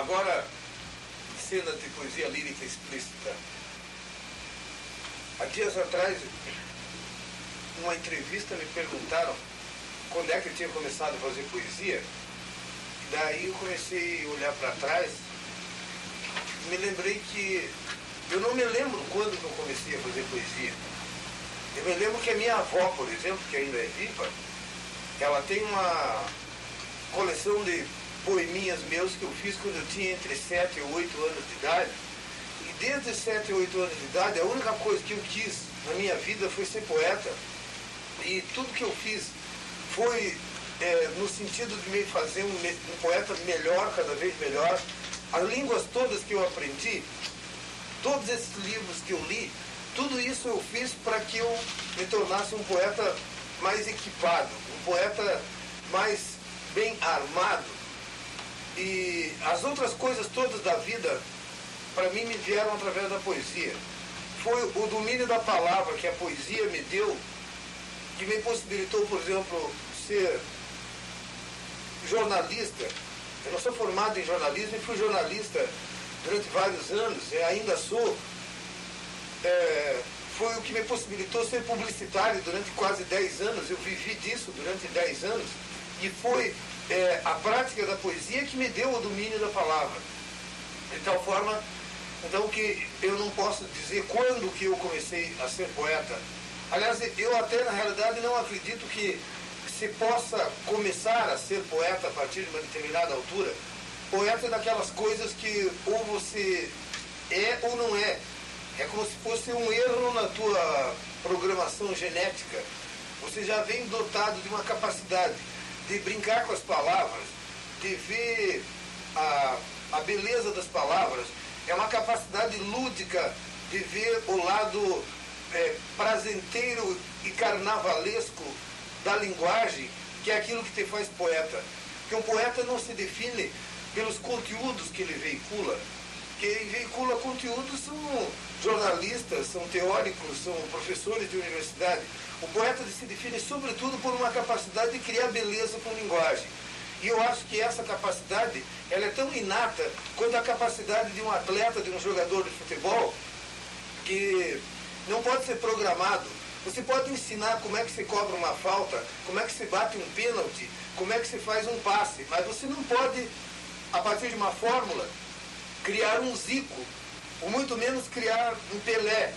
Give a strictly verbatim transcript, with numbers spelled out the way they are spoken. Agora, cena de poesia lírica explícita. Há dias atrás, numa entrevista, me perguntaram quando é que eu tinha começado a fazer poesia. Daí eu comecei a olhar para trás, me lembrei que eu não me lembro quando que eu comecei a fazer poesia. Eu me lembro que a minha avó, por exemplo, que ainda é viva, ela tem uma coleção de poeminhas meus que eu fiz quando eu tinha entre sete e oito anos de idade. E desde sete e oito anos de idade, a única coisa que eu quis na minha vida foi ser poeta. E tudo que eu fiz foi é, no sentido de me fazer um, um poeta melhor, cada vez melhor. As línguas todas que eu aprendi, todos esses livros que eu li, tudo isso eu fiz para que eu me tornasse um poeta mais equipado, um poeta mais bem armado. E as outras coisas todas da vida, para mim, me vieram através da poesia. Foi o domínio da palavra que a poesia me deu, que me possibilitou, por exemplo, ser jornalista. Eu não sou formado em jornalismo e fui jornalista durante vários anos, e ainda sou. É, foi o que me possibilitou ser publicitário durante quase dez anos. Eu vivi disso durante dez anos. E foi é, a prática da poesia que me deu o domínio da palavra. De tal forma, então, que eu não posso dizer quando que eu comecei a ser poeta. Aliás, eu até, na realidade, não acredito que se possa começar a ser poeta a partir de uma determinada altura. Poeta é daquelas coisas que ou você é ou não é. É como se fosse um erro na tua programação genética. Você já vem dotado de uma capacidade de brincar com as palavras, de ver a, a beleza das palavras. É uma capacidade lúdica de ver o lado é, prazenteiro e carnavalesco da linguagem, que é aquilo que te faz poeta. Porque um poeta não se define pelos conteúdos que ele veicula. Quem veicula conteúdos são jornalistas, são teóricos, são professores de universidade. O poeta se define sobretudo por uma capacidade de criar beleza com linguagem. E eu acho que essa capacidade, ela é tão inata quanto a capacidade de um atleta, de um jogador de futebol, que não pode ser programado. Você pode ensinar como é que se cobra uma falta, como é que se bate um pênalti, como é que se faz um passe, mas você não pode, a partir de uma fórmula, criar um Zico, ou muito menos criar um Pelé.